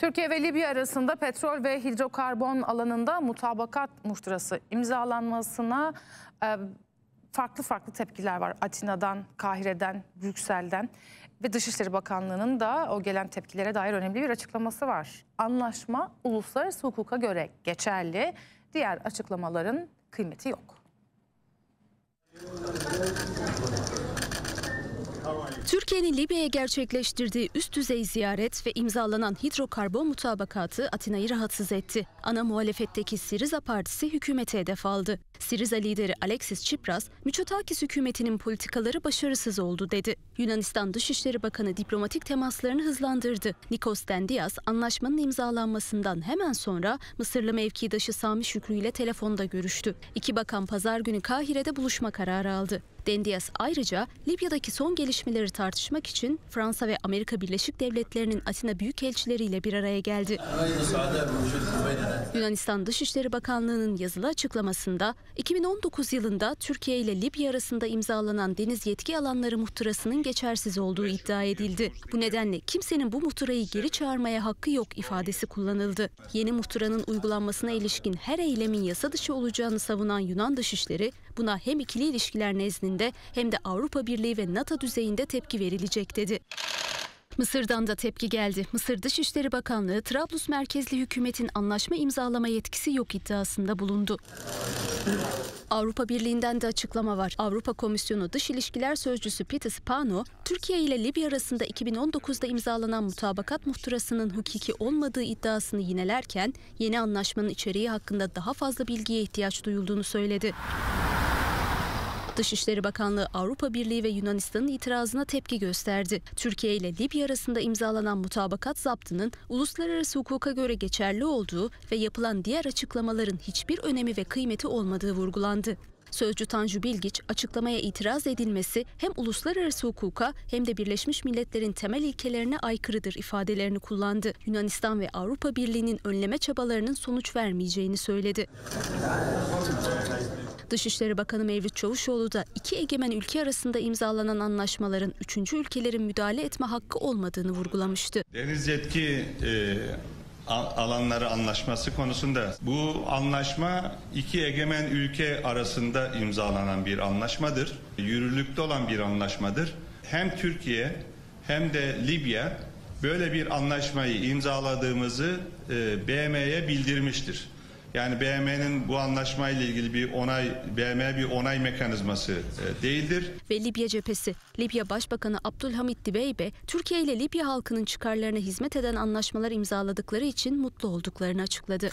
Türkiye ve Libya arasında petrol ve hidrokarbon alanında mutabakat muhtırası imzalanmasına farklı tepkiler var. Atina'dan, Kahire'den, Brüksel'den ve Dışişleri Bakanlığı'nın da o gelen tepkilere dair önemli bir açıklaması var. Anlaşma uluslararası hukuka göre geçerli, diğer açıklamaların kıymeti yok. Türkiye'nin Libya'ya gerçekleştirdiği üst düzey ziyaret ve imzalanan hidrokarbon mutabakatı Atina'yı rahatsız etti. Ana muhalefetteki Siriza Partisi hükümete hedef aldı. Siriza lideri Alexis Chipras, Mitsotakis hükümetinin politikaları başarısız oldu dedi. Yunanistan Dışişleri Bakanı diplomatik temaslarını hızlandırdı. Nikos Dendias, anlaşmanın imzalanmasından hemen sonra Mısırlı mevkidaşı Sameh Şükrü ile telefonda görüştü. İki bakan pazar günü Kahire'de buluşma kararı aldı. Dendias ayrıca Libya'daki son gelişmeleri tartışmak için Fransa ve Amerika Birleşik Devletleri'nin Atina büyükelçileriyle bir araya geldi. Yunanistan Dışişleri Bakanlığı'nın yazılı açıklamasında 2019 yılında Türkiye ile Libya arasında imzalanan deniz yetki alanları muhtırasının geçersiz olduğu iddia edildi. Bu nedenle kimsenin bu muhtırayı geri çağırmaya hakkı yok ifadesi kullanıldı. Yeni muhtıranın uygulanmasına ilişkin her eylemin yasa dışı olacağını savunan Yunan Dışişleri, buna hem ikili ilişkiler nezdinde hem de Avrupa Birliği ve NATO düzeyinde tepki verilecek dedi. Mısır'dan da tepki geldi. Mısır Dışişleri Bakanlığı, Trablus merkezli hükümetin anlaşma imzalama yetkisi yok iddiasında bulundu. Avrupa Birliği'nden de açıklama var. Avrupa Komisyonu Dış İlişkiler Sözcüsü Pitis Pano, Türkiye ile Libya arasında 2019'da imzalanan mutabakat muhtırasının hukuki olmadığı iddiasını yinelerken, yeni anlaşmanın içeriği hakkında daha fazla bilgiye ihtiyaç duyulduğunu söyledi. Dışişleri Bakanlığı, Avrupa Birliği ve Yunanistan'ın itirazına tepki gösterdi. Türkiye ile Libya arasında imzalanan mutabakat zaptının uluslararası hukuka göre geçerli olduğu ve yapılan diğer açıklamaların hiçbir önemi ve kıymeti olmadığı vurgulandı. Sözcü Tanju Bilgiç, açıklamaya itiraz edilmesi hem uluslararası hukuka hem de Birleşmiş Milletler'in temel ilkelerine aykırıdır ifadelerini kullandı. Yunanistan ve Avrupa Birliği'nin önleme çabalarının sonuç vermeyeceğini söyledi. Dışişleri Bakanı Mevlüt Çavuşoğlu da iki egemen ülke arasında imzalanan anlaşmaların üçüncü ülkelerin müdahale etme hakkı olmadığını vurgulamıştı. Deniz yetki alanları anlaşması konusunda bu anlaşma iki egemen ülke arasında imzalanan bir anlaşmadır. Yürürlükte olan bir anlaşmadır. Hem Türkiye hem de Libya böyle bir anlaşmayı imzaladığımızı BM'ye bildirmiştir. Yani BM'nin bu anlaşmayla ilgili BM bir onay mekanizması değildir. Ve Libya cephesi. Libya Başbakanı Abdulhamid Dubeybe, Türkiye ile Libya halkının çıkarlarına hizmet eden anlaşmalar imzaladıkları için mutlu olduklarını açıkladı.